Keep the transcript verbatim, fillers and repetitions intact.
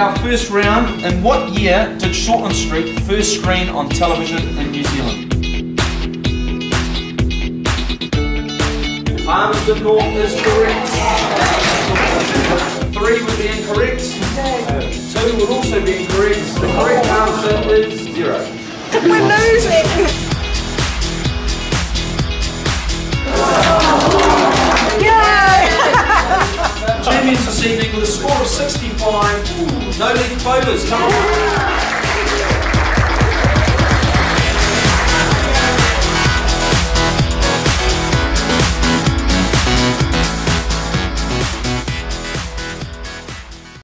our first round. In what year did Shortland Street first screen on television in New Zealand? Palmerston North is correct. Three would be incorrect. Two would also be incorrect. The correct answer is zero. We're losing! Champions this evening with a score of sixty-five. No leaf bowlers, come on.